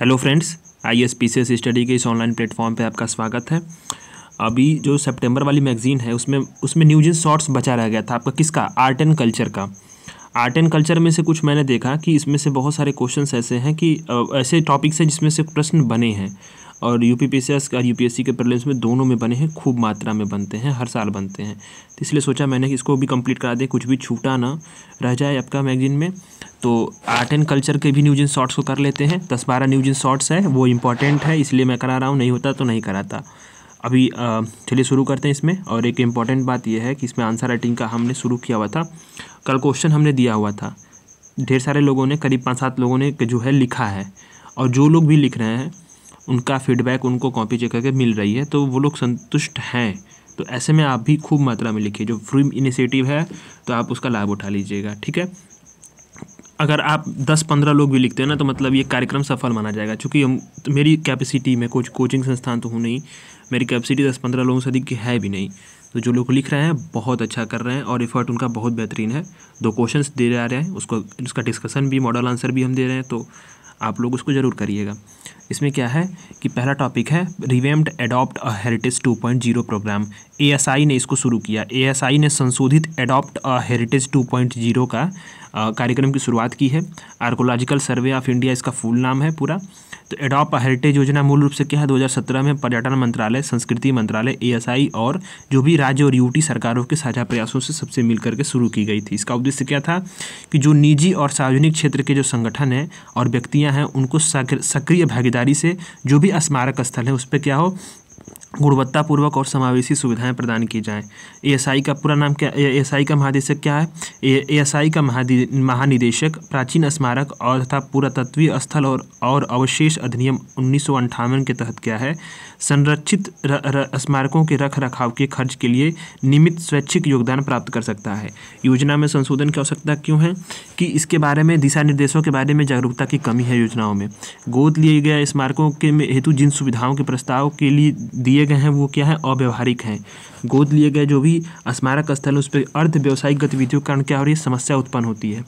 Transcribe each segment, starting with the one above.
Hello friends, आईएसपीसीएस study के इस online platform पे आपका स्वागत है। अभी जो सितंबर वाली मैगजीन है उसमें न्यूज इन शॉर्ट्स बचा रह गया था आपका, किसका? आर्ट एंड कल्चर का। आर्ट एंड कल्चर में से कुछ मैंने देखा कि इसमें से बहुत सारे क्वेश्चंस ऐसे हैं कि ऐसे टॉपिक्स हैं जिसमें से प्रश्न बने हैं और यूपीपीएससी और यूपीएससी के प्रीलिम्स में दोनों में बने हैं, खूब मात्रा में बनते हैं, हर साल बनते हैं। तो इसलिए सोचा मैंने कि इसको भी कंप्लीट करा दें, कुछ भी छूटा ना रह जाए आपका मैगजीन में। तो आर्ट एंड कल्चर के भी न्यूज इन शॉर्ट्स को कर लेते हैं। 10-12 न्यूज इन शॉर्ट्स है, वो इम्पॉर्टेंट है इसलिए मैं करा रहा हूँ, नहीं होता तो नहीं कराता। अभी चलिए शुरू करते हैं इसमें। और एक इम्पॉर्टेंट बात यह है कि इसमें आंसर राइटिंग का हमने शुरू किया हुआ था, कल क्वेश्चन हमने दिया हुआ था, ढेर सारे लोगों ने, करीब 5-7 लोगों ने जो है लिखा है, और जो लोग भी लिख रहे हैं उनका फीडबैक उनको कॉपी चेक करके मिल रही है, तो वो लोग संतुष्ट हैं। तो ऐसे में आप भी खूब मात्रा में लिखिए, जो फ्री इनिशिएटिव है तो आप उसका लाभ उठा लीजिएगा, ठीक है। अगर आप 10-15 लोग भी लिखते हैं ना तो मतलब ये कार्यक्रम सफल माना जाएगा, क्योंकि तो मेरी कैपेसिटी में कोचिंग संस्थान तो हूँ नहीं, मेरी कैपेसिटी 10-15 लोगों से अधिक है भी नहीं। तो जो लोग लिख रहे हैं बहुत अच्छा कर रहे हैं और एफर्ट उनका बहुत बेहतरीन है। 2 क्वेश्चन दे जा रहे हैं, उसका डिस्कशन भी, मॉडल आंसर भी हम दे रहे हैं, तो आप लोग उसको ज़रूर करिएगा। इसमें क्या है कि पहला टॉपिक है revamped adopt a heritage 2.0 programme. ASI ने इसको शुरू किया। एएसआई ने संशोधित एडॉप्ट अ हेरिटेज 2.0 का कार्यक्रम की शुरुआत की है। आर्कोलॉजिकल सर्वे ऑफ इंडिया इसका फुल नाम है पूरा। तो एडॉप्ट अ हेरिटेज योजना मूल रूप से क्या है, 2017 में पर्यटन मंत्रालय, संस्कृति मंत्रालय, एएसआई और जो भी राज्य और यूटी सरकारों के साझा प्रयासों से सबसे मिलकर के शुरू की गई थी। इसका उद्देश्य क्या था कि जो निजी और सार्वजनिक क्षेत्र के जो संगठन हैं और व्यक्तियाँ हैं उनको सक्रिय भागीदारी से जो भी स्मारक स्थल है उस पर क्या हो, गुणवत्तापूर्वक और समावेशी सुविधाएं प्रदान की जाएं। एएसआई का पूरा नाम क्या, एएसआई का महानिदेशक क्या है? एएसआई का महानिदेशक प्राचीन स्मारक और तथा पुरातत्वीय स्थल और अवशेष अधिनियम 1958 के तहत क्या है, संरक्षित स्मारकों के रख रखाव के खर्च के लिए नियमित स्वैच्छिक योगदान प्राप्त कर सकता है। योजना में संशोधन की आवश्यकता क्यों है कि इसके बारे में दिशा निर्देशों के बारे में जागरूकता की कमी है योजनाओं में। गोद लिए गए स्मारकों के हेतु जिन सुविधाओं के प्रस्ताव के लिए दिए गए हैं वो क्या है, अव्यवहारिक हैं। गोद लिए गए जो भी स्मारक स्थल है उस पर अर्ध व्यावसायिक गतिविधियों के कारण क्या हो रही है, समस्या उत्पन्न होती है।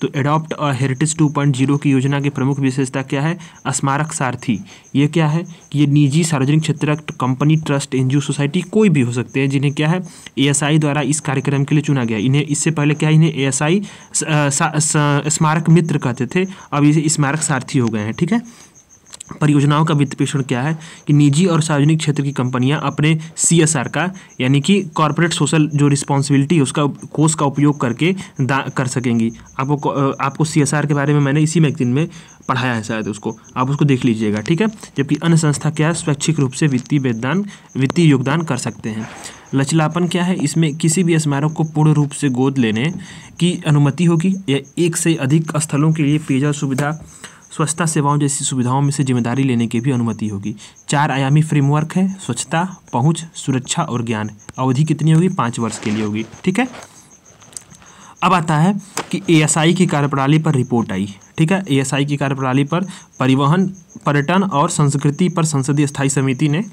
तो एडॉप्ट अ हेरिटेज 2.0 की योजना की प्रमुख विशेषता क्या है, स्मारक सारथी। ये क्या है कि ये निजी, सार्वजनिक क्षेत्र, कंपनी, ट्रस्ट, एनजीओ, सोसाइटी कोई भी हो सकते हैं जिन्हें क्या है एएसआई द्वारा इस कार्यक्रम के लिए चुना गया। इन्हें इससे पहले क्या, इन्हें एएसआई स्मारक मित्र कहते थे, अब ये स्मारक सारथी हो गए हैं, ठीक है। परियोजनाओं का वित्त पोषण क्या है कि निजी और सार्वजनिक क्षेत्र की कंपनियां अपने सीएसआर का, यानी कि कॉर्पोरेट सोशल जो रिस्पॉन्सिबिलिटी है उसका, कोष का उपयोग करके कर सकेंगी। आपको सीएसआर के बारे में मैंने इसी मैगजीन में पढ़ाया है शायद, उसको आप उसको देख लीजिएगा, ठीक है। जबकि अन्य संस्था क्या है, स्वैच्छिक रूप से वित्तीय योगदान कर सकते हैं। लचीलापन क्या है, इसमें किसी भी स्मारक को पूर्ण रूप से गोद लेने की अनुमति होगी। या एक से अधिक स्थलों के लिए पेयजल सुविधा, स्वच्छता सेवाओं जैसी सुविधाओं में से जिम्मेदारी लेने की भी अनुमति होगी। 4 आयामी फ्रेमवर्क है, स्वच्छता, पहुंच, सुरक्षा और ज्ञान। अवधि कितनी होगी, 5 वर्ष के लिए होगी, ठीक है। अब आता है कि एएसआई की कार्यप्रणाली पर रिपोर्ट आई, ठीक है। एएसआई की कार्यप्रणाली पर परिवहन, पर्यटन और संस्कृति पर संसदीय स्थायी समिति ने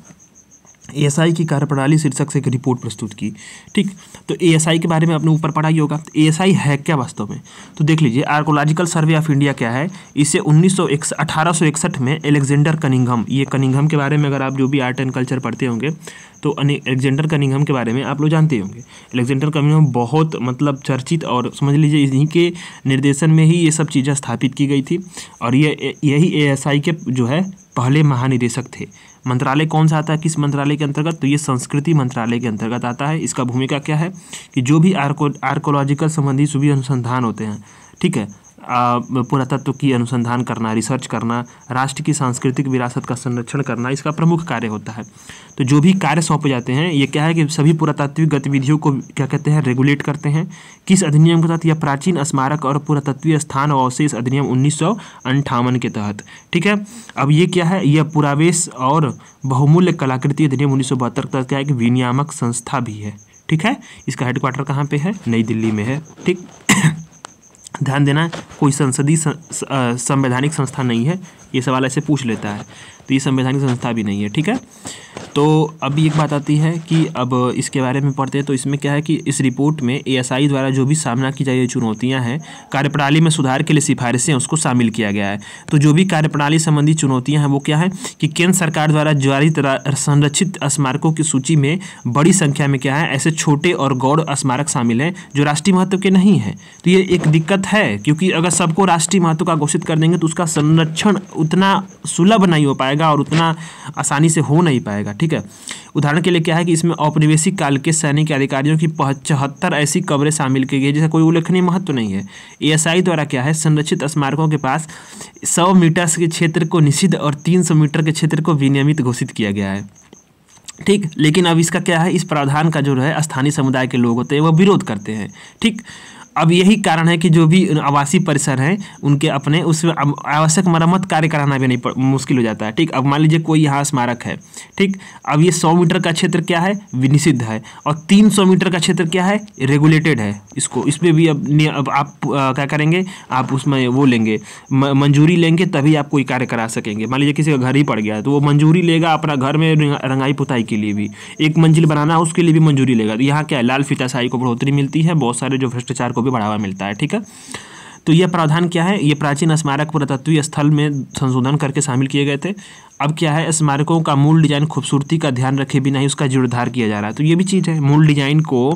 एएसआई की कार्यप्रणाली शीर्षक से एक रिपोर्ट प्रस्तुत की, ठीक। तो एएसआई के बारे में आपने ऊपर पढ़ा ही होगा। तो एएसआई है क्या वास्तव में, तो देख लीजिए। आर्कोलॉजिकल सर्वे ऑफ इंडिया क्या है, इसे 1861 में एलेक्जेंडर कनिंघम, ये कनिंघम के बारे में अगर आप जो भी आर्ट एंड कल्चर पढ़ते होंगे तो एलेक्जेंडर कनिंघम के बारे में आप लोग जानते होंगे। एलेक्जेंडर कनिंघम बहुत मतलब चर्चित और समझ लीजिए इन्हीं के निर्देशन में ही ये सब चीज़ें स्थापित की गई थी और ये यही एएसआई के जो है पहले महानिदेशक थे। मंत्रालय कौन सा आता है, किस मंत्रालय के अंतर्गत, तो ये संस्कृति मंत्रालय के अंतर्गत आता है। इसका भूमिका क्या है कि जो भी आर्कोलॉजिकल संबंधी सभी अनुसंधान होते हैं, ठीक है, पुरातत्व की अनुसंधान करना, रिसर्च करना, राष्ट्र की सांस्कृतिक विरासत का संरक्षण करना, इसका प्रमुख कार्य होता है। तो जो भी कार्य सौंपे जाते हैं ये क्या है कि सभी पुरातत्विक गतिविधियों को क्या कहते हैं, रेगुलेट करते हैं। किस अधिनियम के तहत, या प्राचीन स्मारक और पुरातत्वीय स्थान और अवशेष अधिनियम 1958 के तहत, ठीक है। अब ये क्या है, यह पुरावेश और बहुमूल्य कलाकृति अधिनियम 1972 के तहत क्या है कि विनियामक संस्था भी है, ठीक है। इसका हेडक्वार्टर कहाँ पर है, नई दिल्ली में है, ठीक। ध्यान देना, कोई संसदीय संवैधानिक संस्था नहीं है, ये सवाल ऐसे पूछ लेता है। तो ये संवैधानिक संस्था भी नहीं है, ठीक है। तो अभी एक बात आती है कि अब इसके बारे में पढ़ते हैं, तो इसमें क्या है कि इस रिपोर्ट में एएसआई द्वारा जो भी सामना की जा रही चुनौतियाँ हैं, कार्यप्रणाली में सुधार के लिए सिफारिशें उसको शामिल किया गया है। तो जो भी कार्यप्रणाली संबंधी चुनौतियाँ हैं वो क्या है कि केंद्र सरकार द्वारा जारी संरक्षित स्मारकों की सूची में बड़ी संख्या में क्या है ऐसे छोटे और गौड़ स्मारक शामिल हैं जो राष्ट्रीय महत्व के नहीं हैं। तो ये एक दिक्कत है, क्योंकि अगर सबको राष्ट्रीय महत्व का घोषित कर देंगे तो उसका संरक्षण उतना सुलभ नहीं हो पाएगा और उतना आसानी से हो नहीं पाएगा, ठीक है। उदाहरण के लिए क्या है कि इसमें औपनिवेशिक काल के सैनिक अधिकारियों की 75 ऐसी कब्रें शामिल की गई है जिसका कोई उल्लेखनीय महत्व तो नहीं है। एएसआई द्वारा क्या है संरक्षित स्मारकों के पास 100 मीटर के क्षेत्र को निषिद्ध और 300 मीटर के क्षेत्र को विनियमित घोषित किया गया है, ठीक। लेकिन अब इसका क्या है, इस प्रावधान का जो है स्थानीय समुदाय के लोग होते हैं वह विरोध करते हैं, ठीक। अब यही कारण है कि जो भी आवासीय परिसर हैं उनके अपने उसमें आवश्यक मरम्मत कार्य कराना भी नहीं मुश्किल हो जाता है, ठीक। अब मान लीजिए कोई यहाँ स्मारक है, ठीक। अब ये 100 मीटर का क्षेत्र क्या है निषिद्ध है और 300 मीटर का क्षेत्र क्या है रेगुलेटेड है, इसको इसमें भी अब आप क्या करेंगे, आप उसमें वो लेंगे मंजूरी लेंगे तभी आप कोई कार्य करा सकेंगे। मान लीजिए किसी का घर ही पड़ गया तो वो मंजूरी लेगा अपना घर में रंगाई पुताई के लिए भी, एक मंजिल बनाना उसके लिए भी मंजूरी लेगा। तो यहाँ क्या है लाल फीताशाही को बढ़ोतरी मिलती है, बहुत सारे जो भ्रष्टाचार भी बढ़ावा मिलता है, ठीक है। तो यह प्रावधान क्या है, ये प्राचीन स्मारक पुरातत्वीय स्थल में संशोधन करके शामिल किए गए थे। अब क्या है स्मारकों का मूल डिजाइन खूबसूरती का ध्यान रखे बिना ही उसका जीर्णोद्धार किया जा रहा है। तो ये भी चीज़ है, मूल डिजाइन को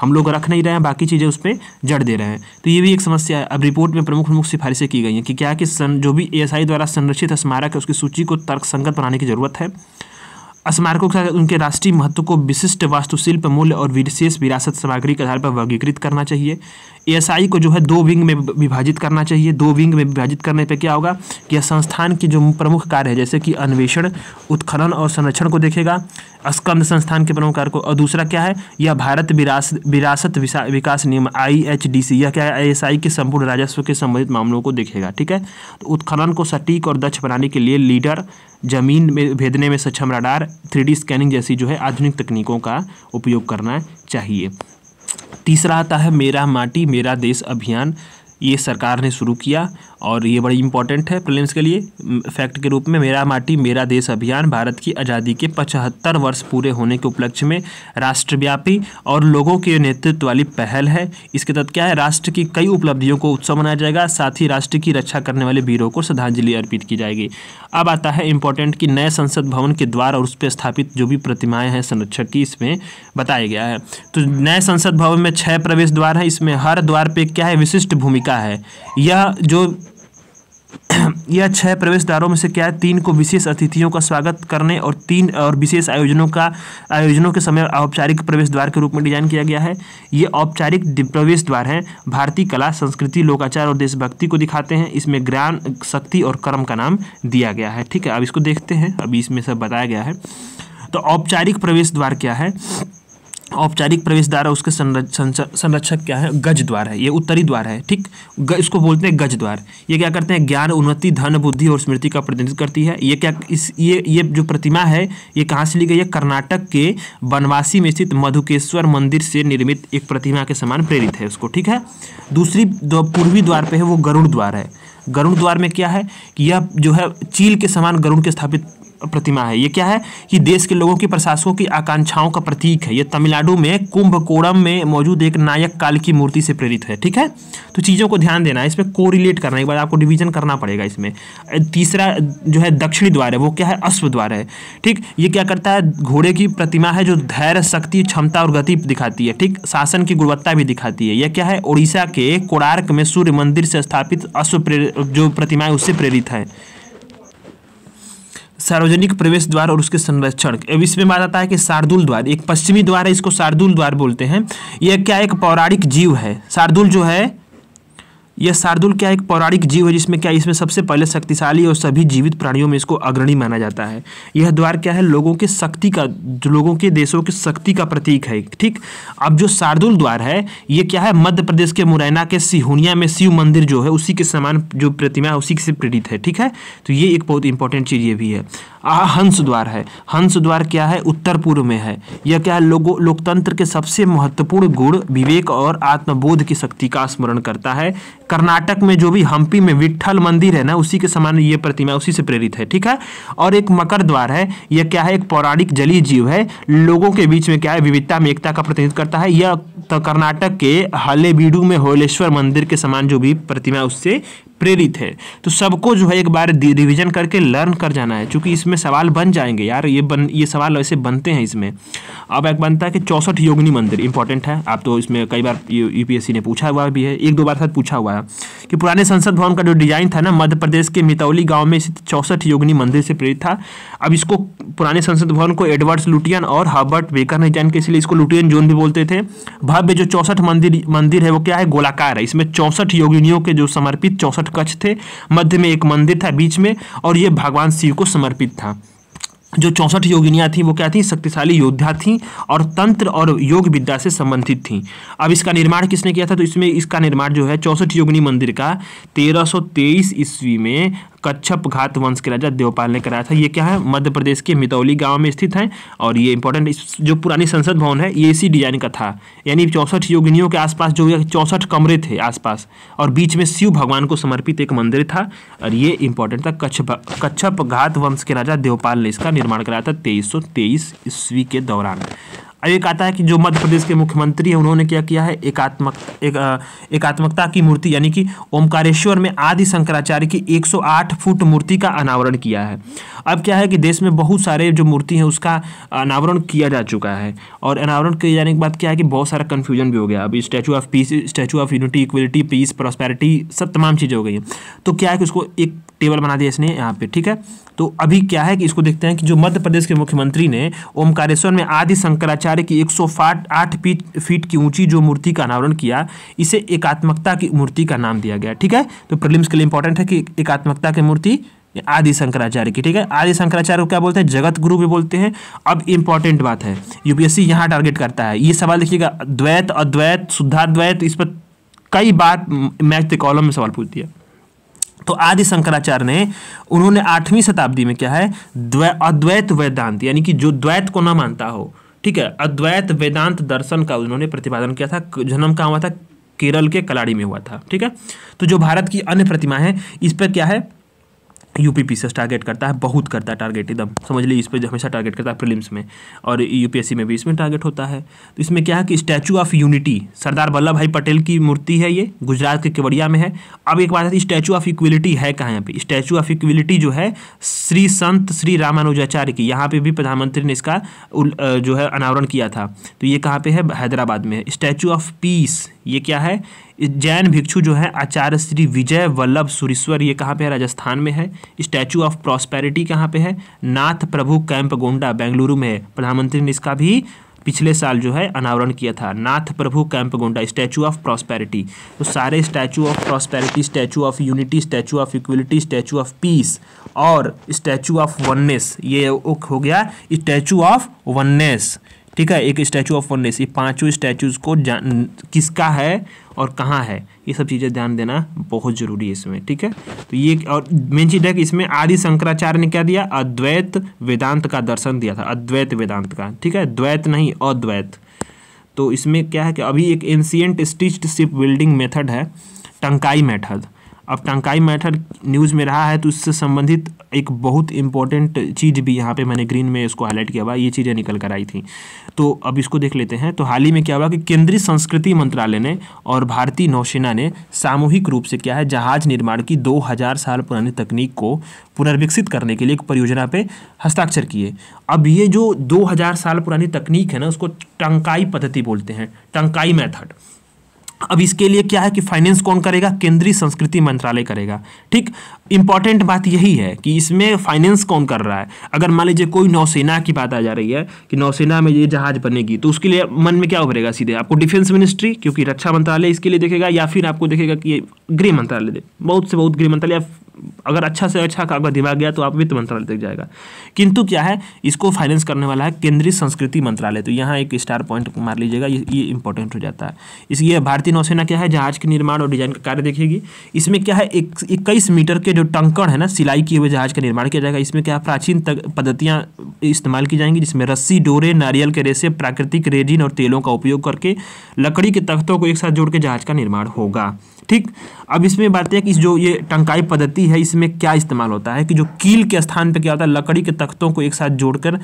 हम लोग रख नहीं रहे हैं, बाकी चीज़ें उस पर जड़ दे रहे हैं, तो ये भी एक समस्या है। अब रिपोर्ट में प्रमुख प्रमुख सिफारिशें की गई हैं कि क्या है कि जो भी एएसआई द्वारा संरक्षित स्मारक है उसकी सूची को तर्कसंगत बनाने की जरूरत है, स्मारकों के साथ उनके राष्ट्रीय महत्व को विशिष्ट वास्तुशिल्प मूल्य और विशेष विरासत सामग्री के आधार पर वर्गीकृत करना चाहिए। एएसआई को जो है दो विंग में विभाजित करना चाहिए। दो विंग में विभाजित करने पे क्या होगा कि यह संस्थान की जो प्रमुख कार्य है जैसे कि अन्वेषण, उत्खनन और संरक्षण को देखेगा, स्कंद संस्थान के प्रमुख कार्य को, और दूसरा क्या है यह भारत विरासत विकास नियम IHDC, यह क्या है एएसआई के संपूर्ण राजस्व के संबंधित मामलों को देखेगा, ठीक है। तो उत्खनन को सटीक और दक्ष बनाने के लिए लीडर, जमीन में भेदने में सक्षम राडार, 3D स्कैनिंग जैसी जो है आधुनिक तकनीकों का उपयोग करना चाहिए। तीसरा आता है मेरा माटी मेरा देश अभियान, ये सरकार ने शुरू किया और ये बड़ी इंपॉर्टेंट है प्रीलिम्स के लिए। फैक्ट के रूप में मेरा माटी मेरा देश अभियान भारत की आज़ादी के 75 वर्ष पूरे होने के उपलक्ष्य में राष्ट्रव्यापी और लोगों के नेतृत्व वाली पहल है। इसके तहत क्या है राष्ट्र की कई उपलब्धियों को उत्सव मनाया जाएगा, साथ ही राष्ट्र की रक्षा करने वाले वीरों को श्रद्धांजलि अर्पित की जाएगी। अब आता है इंपॉर्टेंट कि नए संसद भवन के द्वार और उस पर स्थापित जो भी प्रतिमाएँ हैं संरक्षक की, इसमें बताया गया है। तो नए संसद भवन में 6 प्रवेश द्वार हैं, इसमें हर द्वार पर क्या है विशिष्ट भूमिका है। यह जो यह 6 प्रवेश द्वारों में से क्या है 3 को विशेष अतिथियों का स्वागत करने और 3 और विशेष आयोजनों के समय औपचारिक प्रवेश द्वार के रूप में डिजाइन किया गया है। ये औपचारिक प्रवेश द्वार हैं, भारतीय कला संस्कृति लोकाचार और देशभक्ति को दिखाते हैं। इसमें ज्ञान शक्ति और कर्म का नाम दिया गया है, ठीक है। अब इसको देखते हैं, अभी इसमें सब बताया गया है। तो औपचारिक प्रवेश द्वार क्या है, औपचारिक प्रवेश द्वार और उसके संरक्षक क्या है गज द्वार है, ये उत्तरी द्वार है, ठीक। इसको बोलते हैं गज द्वार। ये क्या करते हैं ज्ञान उन्नति धन बुद्धि और स्मृति का प्रतिनिधित्व करती है। ये क्या ये जो प्रतिमा है ये कहाँ से ली गई है, कर्नाटक के बनवासी में स्थित मधुकेश्वर मंदिर से निर्मित एक प्रतिमा के समान प्रेरित है उसको, ठीक है। दूसरी पूर्वी द्वार पर है वो गरुड़ द्वार है। गरुड़ द्वार में क्या है कि यह जो है चील के समान गरुड़ के स्थापित प्रतिमा है। ये क्या है कि देश के लोगों की प्रशासकों की आकांक्षाओं का प्रतीक है। ये तमिलनाडु में कुंभकोणम में मौजूद एक नायक काल की मूर्ति से प्रेरित है, ठीक है। तो चीज़ों को ध्यान देना है, इसमें कोरिलेट करना है, एक बार आपको डिवीजन करना पड़ेगा इसमें। तीसरा जो है दक्षिणी द्वार है, वो क्या है अश्व द्वार है, ठीक। ये क्या करता है घोड़े की प्रतिमा है जो धैर्य शक्ति क्षमता और गति दिखाती है, ठीक। शासन की गुणवत्ता भी दिखाती है। यह क्या है उड़ीसा के कोणार्क में सूर्य मंदिर से स्थापित अश्व जो प्रतिमा है उससे प्रेरित है। सार्वजनिक प्रवेश द्वार और उसके संरक्षण, अब इसमें बात आता है कि शार्दुल द्वार एक पश्चिमी द्वार है, इसको शार्दुल द्वार बोलते हैं। यह क्या एक पौराणिक जीव है, शार्दुल जो है यह शार्दुल क्या एक पौराणिक जीव है जिसमें क्या इसमें सबसे पहले शक्तिशाली और सभी जीवित प्राणियों में इसको अग्रणी माना जाता है। यह द्वार क्या है लोगों के शक्ति का लोगों के देशों की शक्ति का प्रतीक है, ठीक। अब जो शार्दुल द्वार है ये क्या है मध्य प्रदेश के मुरैना के सिहुनिया में शिव मंदिर जो है उसी के समान जो प्रतिमा है उसी से प्रेरित है, ठीक है। तो ये एक बहुत इंपॉर्टेंट चीज़ ये भी है। हंस द्वार है। हंस द्वार क्या है, उत्तर पूर्व में है। यह क्या है, लोकतंत्र के सबसे महत्वपूर्ण गुण विवेक और आत्मबोध की शक्ति का स्मरण करता है। कर्नाटक में जो भी हम्पी में विट्ठल मंदिर है ना, उसी के समान ये प्रतिमा उसी से प्रेरित है, ठीक है। और एक मकर द्वार है, यह क्या है, एक पौराणिक जलीय जीव है, लोगों के बीच में क्या है, विविधता में एकता का प्रतिनिधित्व करता है। यह कर्नाटक के हलेबीडू में होलेश्वर मंदिर के समान जो भी प्रतिमा उससे प्रेरित है। तो सबको जो है एक बार रिवीजन करके लर्न कर जाना है, क्योंकि इसमें सवाल बन जाएंगे यार, ये सवाल ऐसे बनते हैं इसमें। अब एक बनता है कि 64 योगिनी मंदिर इंपॉर्टेंट है, आप तो इसमें कई बार यूपीएससी ने पूछा हुआ भी है, एक दो बार साथ पूछा हुआ है कि पुराने संसद भवन का जो डिजाइन था ना, मध्य प्रदेश के मितौली गाँव में स्थित 64 योगिनी मंदिर से प्रेरित था। अब इसको पुराने संसद भवन को एडवर्ड्स लुटियन और हर्बर्ट बेकर ने डिजाइन किया, इसलिए इसको लुटियन जोन भी बोलते थे। भव्य जो 64 मंदिर है वो क्या है, गोलाकार है। इसमें 64 योगिनियों के जो समर्पित 64 कक्ष थे, मध्य में एक मंदिर था बीच में, और ये भगवान शिव को समर्पित था। जो 64 योगिनियाँ थीं वो क्या थीं, शक्तिशाली योद्धा थीं और तंत्र और योग विद्या से संबंधित थीं। अब इसका निर्माण किसने किया था, तो इसमें इसका निर्माण जो है 64 योगिनी मंदिर का 1323 ईस्वी में कच्छपघात वंश के राजा देवपाल ने कराया था। ये क्या है, मध्य प्रदेश के मितौली गांव में स्थित है, और ये इंपॉर्टेंट, जो पुरानी संसद भवन है ये इसी डिजाइन का था। यानी 64 योगिनियों के आसपास जो 64 कमरे थे आसपास, और बीच में शिव भगवान को समर्पित एक मंदिर था, और ये इंपॉर्टेंट था। कच्छपघात वंश के राजा देवपाल ने इसका निर्माण कराया था 2323 ईस्वी के दौरान। अब एक आता है कि जो मध्य प्रदेश के मुख्यमंत्री हैं उन्होंने क्या किया है, एकात्मकता की मूर्ति यानी कि ओमकारेश्वर में आदि शंकराचार्य की 108 फुट मूर्ति का अनावरण किया है। अब क्या है कि देश में बहुत सारे जो मूर्ति हैं उसका अनावरण किया जा चुका है, और अनावरण किए जाने के बाद क्या है कि बहुत सारा कन्फ्यूजन भी हो गया। अभी statue of peace, statue of unity, equality, peace, prosperity, सब तमाम चीज़ें हो गई हैं। तो क्या है कि उसको एक टेबल बना दिया इसने यहाँ पे, ठीक है। तो अभी क्या है कि इसको देखते हैं कि जो मध्य प्रदेश के मुख्यमंत्री ने ओमकारेश्वर में आदि शंकराचार्य की 108 फीट की ऊंची जो मूर्ति का अनावरण किया, इसे एकात्मकता की मूर्ति का नाम दिया गया, ठीक है। तो प्रीलिम्स के लिए इंपॉर्टेंट है कि एकात्मकता की मूर्ति आदि शंकराचार्य की, ठीक है। आदि शंकराचार्य को क्या बोलते हैं, जगत गुरु भी बोलते हैं। अब इंपॉर्टेंट बात है, यूपीएससी यहाँ टारगेट करता है, ये सवाल देखिएगा, द्वैत, अद्वैत, शुद्धाद्वैत, इस पर कई बार मैथ के कॉलम में सवाल पूछती है। तो आदि शंकराचार्य ने, उन्होंने 8वीं शताब्दी में क्या है, अद्वैत वेदांत, यानी कि जो द्वैत को ना मानता हो, ठीक है, अद्वैत वेदांत दर्शन का उन्होंने प्रतिपादन किया था। जन्म कहाँ हुआ था, केरल के कलाड़ी में हुआ था, ठीक है। तो जो भारत की अन्य प्रतिमा है इस पर क्या है, यूपीपीएससी टारगेट करता है, बहुत करता है टारगेट, एकदम समझ लीजिए, इस पर हमेशा टारगेट करता है प्रीलिम्स में, और यूपीएससी में भी इसमें टारगेट होता है। तो इसमें क्या है कि statue of unity, Sardar Vallabh भाई पटेल की मूर्ति है, ये गुजरात के केवड़िया में है। अब एक बात है, स्टैचू ऑफ इक्वलिटी है कहाँ, यहाँ पे स्टैचू ऑफ इक्वलिटी जो है श्री संत श्री रामानुजाचार्य की, यहाँ पर भी प्रधानमंत्री ने इसका जो है अनावरण किया था। तो ये कहाँ पर है, हैदराबाद में। स्टैचू ऑफ पीस, ये क्या है, जैन भिक्षु जो है आचार्य श्री विजय वल्लभ सुरेश्वर, ये कहाँ पे है, राजस्थान में है। स्टैचू ऑफ प्रॉस्पेरिटी कहाँ पे है, नाथ प्रभु कैंप गोंडा बेंगलुरु में है, प्रधानमंत्री ने इसका भी पिछले साल जो है अनावरण किया था, Nadaprabhu Kempegowda. Statue of prosperity, तो सारे statue of prosperity, statue of unity, statue of equality, statue of peace और स्टैचू ऑफ वननेस, ये हो गया स्टैचू ऑफ वननेस, ठीक है, एक स्टैचू ऑफ वननेस। ये पाँचों स्टैचूज को किसका है और कहाँ है, ये सब चीज़ें ध्यान देना बहुत ज़रूरी है इसमें, ठीक है। तो ये और मेन चीज़ है कि इसमें आदि शंकराचार्य ने क्या दिया, अद्वैत वेदांत का दर्शन दिया था, अद्वैत वेदांत का, ठीक है, द्वैत नहीं अद्वैत। तो इसमें क्या है कि अभी एक ancient stitched ship building method है, टंकाई मेथड। अब टंकाई मेथड न्यूज़ में रहा है, तो उससे संबंधित एक बहुत इंपॉर्टेंट चीज़ भी यहाँ पे मैंने ग्रीन में इसको हाईलाइट किया हुआ, ये चीज़ें निकल कर आई थी। तो अब इसको देख लेते हैं। तो हाल ही में क्या हुआ कि केंद्रीय संस्कृति मंत्रालय ने और भारतीय नौसेना ने सामूहिक रूप से क्या है, जहाज निर्माण की 2000 साल पुरानी तकनीक को पुनर्विकसित करने के लिए एक परियोजना पर हस्ताक्षर किए। अब ये जो 2000 साल पुरानी तकनीक है ना, उसको टंकाई पद्धति बोलते हैं, टंकाई मैथड। अब इसके लिए क्या है कि फाइनेंस कौन करेगा, केंद्रीय संस्कृति मंत्रालय करेगा, ठीक। इंपॉर्टेंट बात यही है कि इसमें फाइनेंस कौन कर रहा है। अगर मान लीजिए कोई नौसेना की बात आ जा रही है कि नौसेना में ये जहाज बनेगी, तो उसके लिए मन में क्या उभरेगा, सीधे आपको डिफेंस मिनिस्ट्री, क्योंकि रक्षा मंत्रालय इसके लिए देखेगा, या फिर आपको देखेगा कि गृह मंत्रालय, बहुत से बहुत गृह मंत्रालय अगर अच्छा से अच्छा अगर दिमाग गया तो आप वित्त मंत्रालय तक जाएगा, किंतु क्या है इसको फाइनेंस करने वाला है केंद्रीय संस्कृति मंत्रालय। तो यहाँ एक स्टार पॉइंट मार लीजिएगा, ये इंपॉर्टेंट हो जाता है। इसलिए भारतीय नौसेना क्या है जहाज के निर्माण और डिजाइन का कार्य देखेगी। इसमें क्या है 21 मीटर के जो टंकण है ना सिलाई किए हुए जहाज का निर्माण किया जाएगा। इसमें क्या प्राचीन पद्धतियाँ इस्तेमाल की जाएंगी जिसमें रस्सी, डोरे, नारियल के रेशे, प्राकृतिक रेजिन और तेलों का उपयोग करके लकड़ी के तख्तों को एक साथ जोड़ के जहाज का निर्माण होगा। ठीक, अब इसमें बात है कि जो ये टंकाई पद्धति है इसमें क्या इस्तेमाल होता है कि जो कील के स्थान पे क्या होता है लकड़ी के तख्तों को एक साथ जोड़कर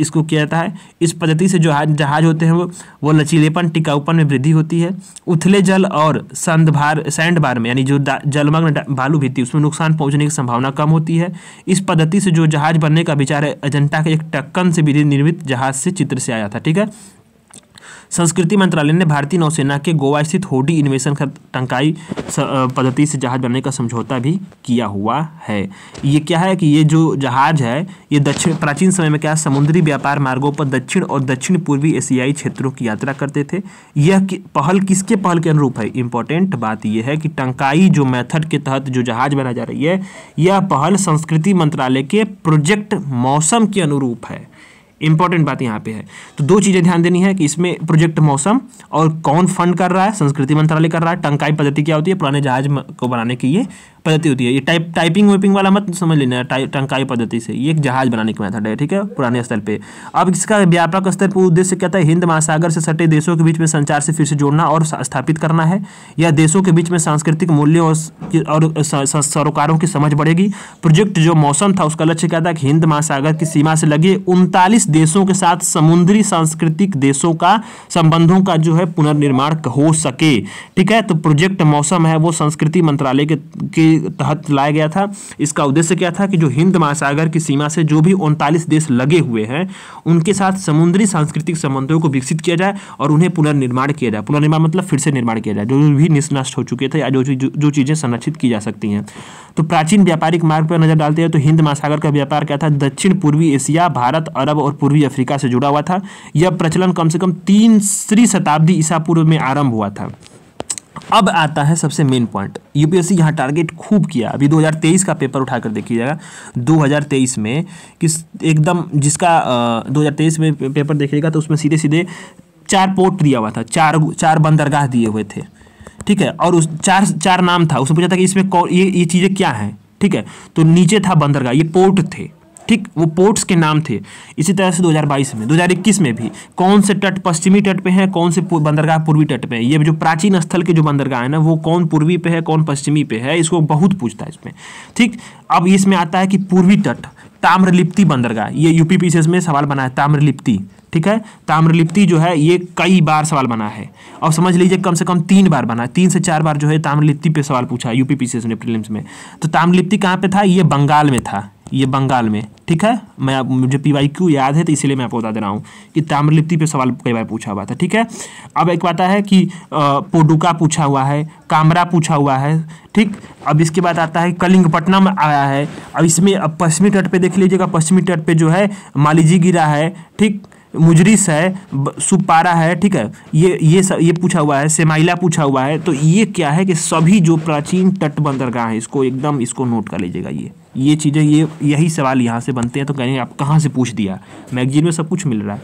इसको किया जाता है। इस पद्धति से जो जहाज होते हैं वो लचीलेपन, टिकाऊपन में वृद्धि होती है। उथले जल और सैंडबार में यानी जो जलमग्न बालू भी थी उसमें नुकसान पहुँचने की संभावना कम होती है। इस पद्धति से जो जहाज बनने का विचार है अजंता के एक टक्कन से विधि निर्मित जहाज से चित्र से आया था। ठीक है, संस्कृति मंत्रालय ने भारतीय नौसेना के गोवा स्थित होडी इनोवेशन का टंकाई पद्धति से जहाज बनने का समझौता भी किया हुआ है। ये क्या है कि ये जो जहाज है ये दक्षिण प्राचीन समय में क्या समुद्री व्यापार मार्गों पर दक्षिण और दक्षिण पूर्वी एशियाई क्षेत्रों की यात्रा करते थे। यह पहल किसके पहल के अनुरूप है? इंपॉर्टेंट बात यह है कि टंकाई जो मैथड के तहत जो जहाज बना जा रही है यह पहल संस्कृति मंत्रालय के प्रोजेक्ट मौसम के अनुरूप है। इंपॉर्टेंट बात यहाँ पे है। तो दो चीज़ें ध्यान देनी है कि इसमें प्रोजेक्ट मौसम और कौन फंड कर रहा है, संस्कृति मंत्रालय कर रहा है। टंकाई पद्धति क्या होती है? पुराने जहाज को बनाने की ये पद्धति होती है। ये टाइपिंग वेपिंग वाला मत समझ लेना, टंकाई पद्धति से ये एक जहाज बनाने की मेथड है। ठीक है, पुराने स्तर पे। अब इसका व्यापक स्तर पर उद्देश्य क्या था? हिंद महासागर से सटे देशों के बीच में संचार से फिर से जोड़ना और स्थापित करना है। या देशों के बीच में सांस्कृतिक मूल्यों और सरोकारों की समझ बढ़ेगी। प्रोजेक्ट जो मौसम था उसका लक्ष्य क्या था कि हिंद महासागर की सीमा से लगे 39 देशों के साथ समुद्री सांस्कृतिक देशों का संबंधों का जो है पुनर्निर्माण हो सके। ठीक है, तो प्रोजेक्ट मौसम है वो संस्कृति मंत्रालय के तहत लाया गया था। इसका उद्देश्य क्या था कि जो हिंद महासागर की सीमा से जो भी 39 देश लगे हुए हैं उनके साथ समुद्री सांस्कृतिक संबंधों को विकसित किया जाए और उन्हें पुनर्निर्माण किया जाए। पुनर्निर्माण मतलब फिर से निर्माण किया जाए जो भी निष्नष्ट हो चुके थे या जो चीज़ें संरक्षित की जा सकती हैं। तो प्राचीन व्यापारिक मार्ग पर नजर डालते हैं तो हिंद महासागर का व्यापार क्या था? दक्षिण पूर्वी एशिया, भारत, अरब और पूर्वी अफ्रीका से जुड़ा हुआ था। यह प्रचलन कम से कम 3वीं शताब्दी ईसा पूर्व में आरंभ हुआ था। अब आता है सबसे मेन पॉइंट, यूपीएससी यहाँ टारगेट खूब किया। अभी 2023 का पेपर उठाकर देखिएगा, 2023 में किस एकदम जिसका 2023 में पेपर देखिएगा तो उसमें सीधे सीधे 4 पोर्ट दिया हुआ था, चार बंदरगाह दिए हुए थे। ठीक है, और उस चार नाम था। उसमें पूछा था कि इसमें ये चीज़ें क्या हैं। ठीक है, तो नीचे था बंदरगाह, ये पोर्ट थे। ठीक, वो पोर्ट्स के नाम थे। इसी तरह से 2022 में 2021 में भी कौन से तट पश्चिमी तट पे हैं, कौन से बंदरगाह पूर्वी तट पे हैं, ये जो प्राचीन स्थल के जो बंदरगाह है ना वो कौन पूर्वी पे है कौन पश्चिमी पे है, इसको बहुत पूछता है इसमें। ठीक, अब इसमें आता है कि पूर्वी तट ताम्रलिप्ति बंदरगाह, ये यूपीपीसीएस में सवाल बना है ताम्रलिप्ति। ठीक है, ताम्रलिप्ति जो है ये कई बार सवाल बना है और समझ लीजिए कम से कम 3 बार बना है, 3 से 4 बार जो है ताम्रलिप्ति पे सवाल पूछा है यूपीपीसीएस ने प्रीलिम्स में। तो ताम्रलिप्ति कहाँ पे था? ये बंगाल में था, ये बंगाल में। ठीक है, मुझे PYQ याद है तो इसीलिए मैं आपको बता दे रहा हूँ कि ताम्रलिप्ति पे सवाल कई बार पूछा हुआ था। ठीक है, अब एक बात है कि पोडुका पूछा हुआ है, कामरा पूछा हुआ है। ठीक, अब इसके बाद आता है कलिंगपट्टनम आया है। अब इसमें अब पश्चिमी तट पे देख लीजिएगा, पश्चिमी तट पे जो है मालीजी गिरा है, ठीक, मुजरिस है, सुपारा है। ठीक है, ये पूछा हुआ है, सेमाइला पूछा हुआ है। तो ये क्या है कि सभी जो प्राचीन तट बंदरगाह हैं इसको एकदम इसको नोट कर लीजिएगा। ये चीज़ें यही सवाल यहाँ से बनते हैं तो कहेंगे आप कहाँ से पूछ दिया, मैगजीन में सब कुछ मिल रहा है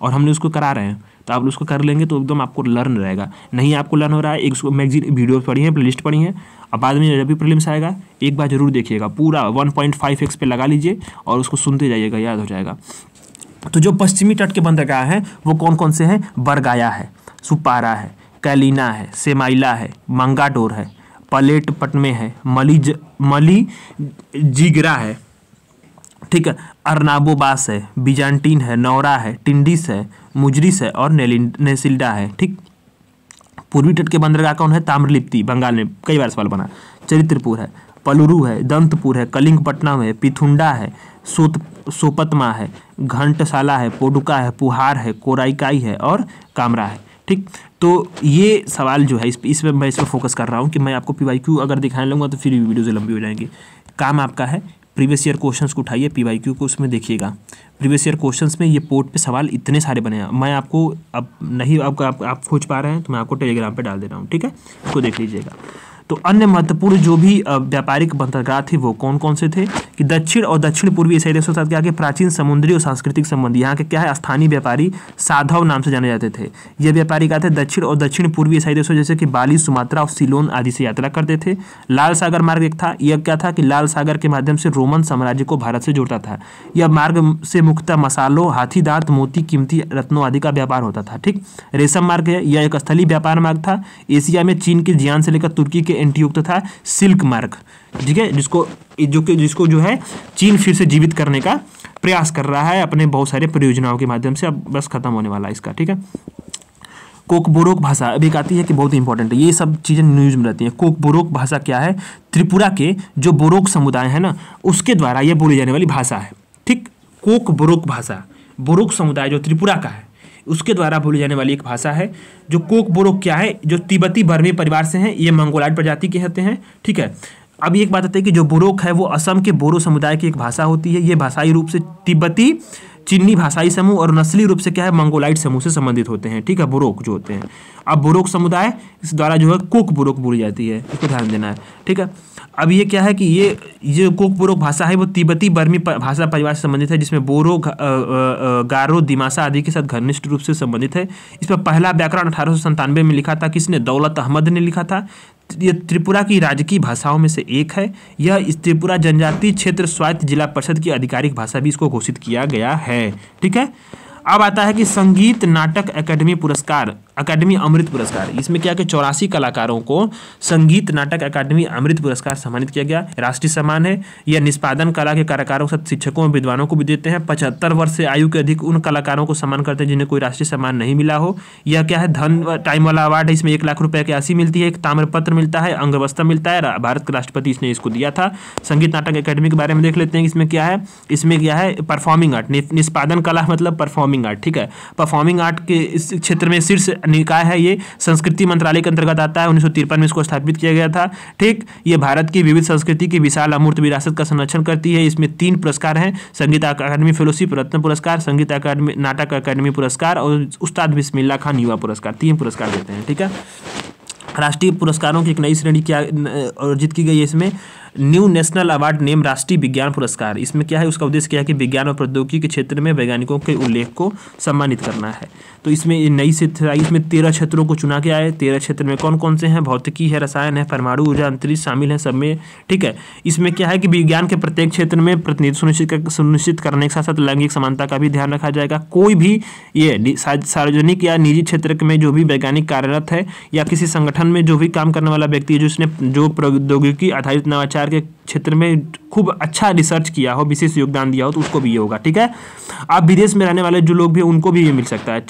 और हमने उसको करा रहे हैं तो आप उसको कर लेंगे तो एकदम आपको लर्न रहेगा। नहीं आपको लर्न हो रहा है, एक मैगजीन वीडियोस पढ़ी हैं, प्लेलिस्ट पढ़ी हैं। अब बाद में जब भी प्रीलिम्स आएगा एक बार जरूर देखिएगा, पूरा 1.5x पे लगा लीजिए और उसको सुनते जाइएगा, याद हो जाएगा। तो जो पश्चिमी तट के बंदरगाह हैं वो कौन कौन से हैं? बरगाया है, सुपारा है, कैलिना है, सेमाइला है, मंगाडोर है, पलेट पटमे है, मली जिगरा है। ठीक है, अर्नाबोबास है, बिजान्टीन है, नौरा है, टिंडिस है, मुजरिस है और नेसिल्डा है। ठीक, पूर्वी तट के बंदरगाह कौन है? ताम्रलिप्ति बंगाल में, कई बार सवाल बना। चरित्रपुर है, पलुरु है, दंतपुर है, कलिंगपट्टनम है, पिथुंडा है, सोपतमा है, घंटसाला है, पोडुका है, पुहार है, कोराइकाई है और कामरा है। ठीक, तो ये सवाल जो है इसमें मैं इस पर फोकस कर रहा हूँ कि मैं आपको PYQ अगर दिखाने लूँगा तो फिर वीडियोज़ लंबी हो जाएंगी। काम आपका है प्रीवियस ईयर क्वेश्चंस को उठाइए, PYQ को उसमें देखिएगा। प्रीवियस ईयर क्वेश्चंस में ये पोर्ट पे सवाल इतने सारे बने हैं। मैं आपको अब नहीं आप खोज पा रहे हैं तो मैं आपको टेलीग्राम पर डाल दे रहा हूँ। ठीक है, उसको देख लीजिएगा। तो अन्य महत्वपूर्ण जो भी व्यापारिक बंदरगाह थे वो कौन कौन से थे कि दक्षिण और दक्षिण पूर्वी एशियाई देशों के साथ क्या कि प्राचीन समुद्री और सांस्कृतिक संबंध, यहाँ के क्या है स्थानीय व्यापारी साधव नाम से जाने जाते थे। ये व्यापारी क्या थे दक्षिण और दक्षिण पूर्वी एशियाई देशों जैसे कि बाली, सुमात्रा और सिलोन आदि से यात्रा करते थे। लाल सागर मार्ग एक था, यह क्या था कि लाल सागर के माध्यम से रोमन साम्राज्य को भारत से जोड़ता था। यह मार्ग से मुख्यतः मसालों, हाथी दांत, मोती, कीमती रत्नों आदि का व्यापार होता था। ठीक, रेशम मार्ग है, यह एक स्थलीय व्यापार मार्ग था। एशिया में चीन के जियान से लेकर तुर्की के एंटियोक तथा सिल्क मार्ग, ठीक है, जिसको जो है चीन फिर से जीवित करने का प्रयास कर रहा है अपने बहुत सारे परियोजनाओं के माध्यम से। अब बस खत्म होने वाला है इसका, ठीक है। कोकबोरोक भाषा अभी आती है कि बहुत इंपॉर्टेंट है, ये सब चीज़ें न्यूज़ में रहती हैं। कोकबोरोक भाषा क्या है, त्रिपुरा के जो बोरोक समुदाय है ना उसके द्वारा ये बोली जाने वाली भाषा है। ठीक, कोकबोरोक भाषा, बोरोक समुदाय जो त्रिपुरा का है उसके द्वारा बोली जाने वाली एक भाषा है। जो कोकबोरोक क्या है, जो तिब्बती बर्मी परिवार से हैं, ये मंगोलाइड प्रजाति के होते हैं। ठीक है, अब एक बात आती है कि जो बोरोक है वो असम के बोरो समुदाय की एक भाषा होती है। ये भाषाई रूप से तिब्बती चीनी भाषाई समूह और नस्ली रूप से क्या है मंगोलाइड समूह से संबंधित होते हैं। ठीक है, बोरोक जो होते हैं, अब बोरोक समुदाय इस द्वारा जो है कोकबोरोक बोली जाती है, इसको ध्यान देना है। ठीक है, अब ये क्या है कि ये कोकबोरोक भाषा है वो तिब्बती बर्मी भाषा परिवार से संबंधित है, जिसमें बोरो, गारो, दिमासा आदि के साथ घनिष्ठ रूप से संबंधित है। इस पर पहला व्याकरण 1897 में लिखा था, किसने, दौलत अहमद ने लिखा था। यह त्रिपुरा की राजकीय भाषाओं में से एक है। यह त्रिपुरा जनजातीय क्षेत्र स्वायत्त जिला परिषद की आधिकारिक भाषा भी इसको घोषित किया गया है। ठीक है, अब आता है कि संगीत नाटक एकेडमी पुरस्कार, अकादमी अमृत पुरस्कार, इसमें क्या कि 84 कलाकारों को संगीत नाटक अकादमी अमृत पुरस्कार सम्मानित किया गया। राष्ट्रीय सम्मान है यह। निष्पादन कला के कलाकारों के साथ शिक्षकों और विद्वानों को भी देते हैं। 75 वर्ष से आयु के अधिक उन कलाकारों को सम्मान करते हैं जिन्हें कोई राष्ट्रीय सम्मान नहीं मिला हो। यह क्या है धन टाइम वाला अवार्ड है, इसमें 1 लाख रुपये की राशि मिलती है, एक ताम्रपत्र मिलता है, अंगवस्त्र मिलता है। भारत के राष्ट्रपति इसने इसको दिया था। संगीत नाटक अकादमी के बारे में देख लेते हैं, इसमें क्या है, इसमें क्या है परफॉर्मिंग आर्ट, निष्पादन कला मतलब परफॉर्मिंग आर्ट। ठीक है, परफॉर्मिंग आर्ट के इस क्षेत्र में शीर्ष निकाय है। ये संस्कृति मंत्रालय के अंतर्गत आता है, 1953 में इसको स्थापित किया गया था। ठीक, ये भारत की विविध संस्कृति की विशाल अमूर्त विरासत का संरक्षण करती है। इसमें 3 पुरस्कार हैं, संगीत अकादमी फेलोशिप रत्न पुरस्कार, संगीत अकादमी नाटक अकादमी पुरस्कार और उस्ताद बिस्मिल्ला खान युवा पुरस्कार, 3 पुरस्कार देते हैं। ठीक है, राष्ट्रीय पुरस्कारों की एक नई श्रेणी क्या अर्जित की गई है, इसमें न्यू नेशनल अवार्ड नेम राष्ट्रीय विज्ञान पुरस्कार। इसमें क्या है उसका उद्देश्य क्या है कि विज्ञान और प्रौद्योगिकी के क्षेत्र में वैज्ञानिकों के उल्लेख को सम्मानित करना है। तो इसमें नई क्षेत्र आई, इसमें 13 क्षेत्रों को चुना गया है। 13 क्षेत्र में कौन कौन से हैं, भौतिकी है, रसायन है, परमाणु ऊर्जा, अंतरिक्ष शामिल है सब में। ठीक है, इसमें क्या है कि विज्ञान के प्रत्येक क्षेत्र में प्रतिनिधित्व सुनिश्चित करने के साथ साथ लैंगिक समानता का भी ध्यान रखा जाएगा। कोई भी ये सार्वजनिक या निजी क्षेत्र में जो भी वैज्ञानिक कार्यरत है या किसी संगठन में जो भी काम करने वाला व्यक्ति है जिसने जो प्रौद्योगिकी आधारित नवाचार के क्षेत्र में खूब अच्छा रिसर्च किया हो, विशेष योगदान दिया हो, तो उसको भी ये होगा। ठीक है, आप विदेश में रहने वाले जो लोग भी उनको भी ये मिल सकता है।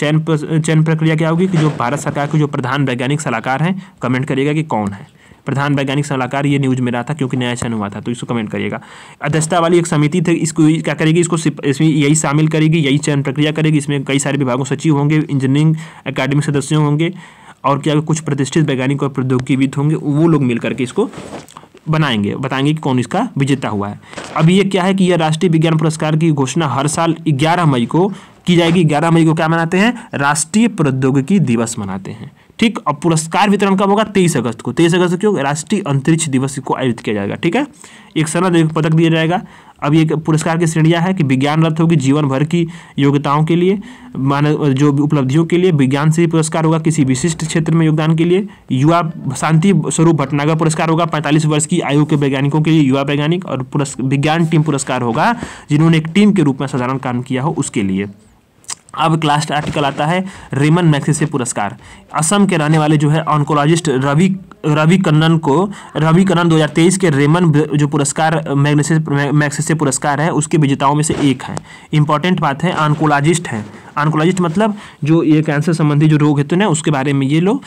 चयन प्रक्रिया क्या होगी कि जो भारत सरकार के जो प्रधान वैज्ञानिक सलाहकार हैं, कमेंट करिएगा कि कौन है प्रधान वैज्ञानिक सलाहकार, ये न्यूज़ में रहा था क्योंकि नया चयन हुआ था, तो इसको कमेंट करिएगा। अध्यक्षता वाली एक समिति थी, इसको क्या करेगी, इसको इसमें यही शामिल करेगी, यही चयन प्रक्रिया करेगी। इसमें कई सारे विभागों सचिव होंगे, इंजीनियरिंग अकादमिक सदस्यों होंगे और क्या कुछ प्रतिष्ठित वैज्ञानिक और प्रौद्योगिकीविद होंगे, वो लोग मिल करके इसको बनाएंगे, बताएंगे कि कौन इसका विजेता हुआ है। अब ये क्या है कि यह राष्ट्रीय विज्ञान पुरस्कार की घोषणा हर साल 11 मई को की जाएगी। 11 मई को क्या मनाते हैं, राष्ट्रीय प्रौद्योगिकी दिवस मनाते हैं। ठीक, अब पुरस्कार वितरण कब होगा, 23 अगस्त को। 23 अगस्त को राष्ट्रीय अंतरिक्ष दिवस को आयोजित किया जाएगा। ठीक है, एक सनद एक पदक दिया जाएगा। अब ये पुरस्कार की श्रेणियां है कि विज्ञान रत्न होगी जीवन भर की योग्यताओं के लिए, मानव जो उपलब्धियों के लिए। विज्ञान से पुरस्कार होगा किसी विशिष्ट क्षेत्र में योगदान के लिए। युवा शांति स्वरूप भटनागर पुरस्कार होगा 45 वर्ष की आयु के वैज्ञानिकों के लिए, युवा वैज्ञानिक। और विज्ञान टीम पुरस्कार होगा जिन्होंने एक टीम के रूप में साधारण काम किया हो उसके लिए। अब लास्ट आर्टिकल आता है रेमन मैग्सेसे पुरस्कार। असम के रहने वाले जो है ऑन्कोलॉजिस्ट रवि कन्नन 2023 के रेमन जो पुरस्कार मैग्सेसे पुरस्कार है उसके विजेताओं में से एक है। इंपॉर्टेंट बात है, ऑन्कोलॉजिस्ट हैं। ऑन्कोलॉजिस्ट मतलब जो ये कैंसर संबंधी जो रोग होते हैं ना उसके बारे में ये लोग,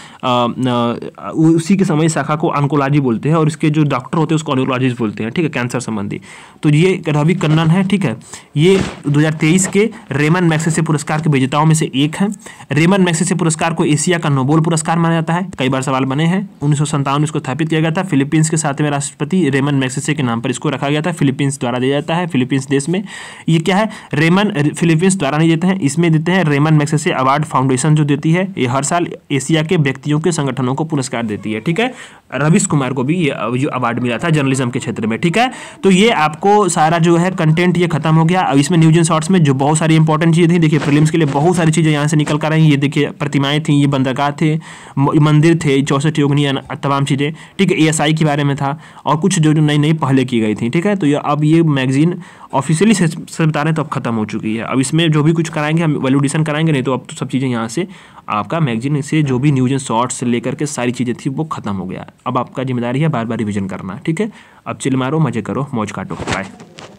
उसी के समय शाखा को ऑन्कोलॉजी बोलते हैं और इसके जो डॉक्टर होते हैं उसको ऑन्कोलॉजिस्ट बोलते हैं। ठीक है, कैंसर संबंधी। तो ये रवि कन्नन है। ठीक है, ये 2023 के रेमन मैग्सेसे पुरस्कार के विजेताओं में से एक है। रेमन मैग्सेसे पुरस्कार को एशिया का नोबेल पुरस्कार माना जाता है, कई बार सवाल बने हैं। 1957 में इसको स्थापित किया गया था। फिलीपींस के 7वें राष्ट्रपति रेमन मैग्सेसे के नाम पर इसको रखा गया था। फिलीपींस द्वारा दिया जाता है, फिलीपींस देश में। ये क्या है, रेमन फिलीपींस द्वारा नहीं देते हैं, इसमें देते हैं रेमन मैग्सेसे अवार्ड फाउंडेशन जो देती है। ये हर साल एशिया के व्यक्तियों के संगठनों को पुरस्कार देती है। ठीक है, रवीश कुमार को भी ये जो अवार्ड मिला था जर्नलिज्म के क्षेत्र में। ठीक है, तो ये आपको सारा जो है कंटेंट ये खत्म हो गया। अब इसमें न्यूज एंड शॉर्ट्स में जो बहुत सारी इंपॉर्टेंट चीज़ें थी, देखिए प्रीलिम्स के लिए बहुत सारी चीज़ें यहाँ से निकल कर आई। ये देखिए प्रतिमाएं थी, ये बंदरगाह थे, मंदिर थे, 64 योगिनी, तमाम चीज़ें। ठीक है, ASI के बारे में था और कुछ जो नई नई पहले की गई थी। ठीक है, तो अब ये मैगजीन ऑफिशियली से बता रहे हैं तो अब खत्म हो चुकी है। अब इसमें जो भी कुछ कराएंगे हम वैल्यूडेशन कराएंगे, नहीं तो अब तो सब चीज़ें यहाँ से आपका मैगजीन से जो भी न्यूज एंड शॉर्ट्स से लेकर के सारी चीज़ें थी वो खत्म हो गया। अब आपका जिम्मेदारी है बार बार रिवीजन करना। ठीक है, अब चिल मारो, मजे करो, मौज काटो, बाय।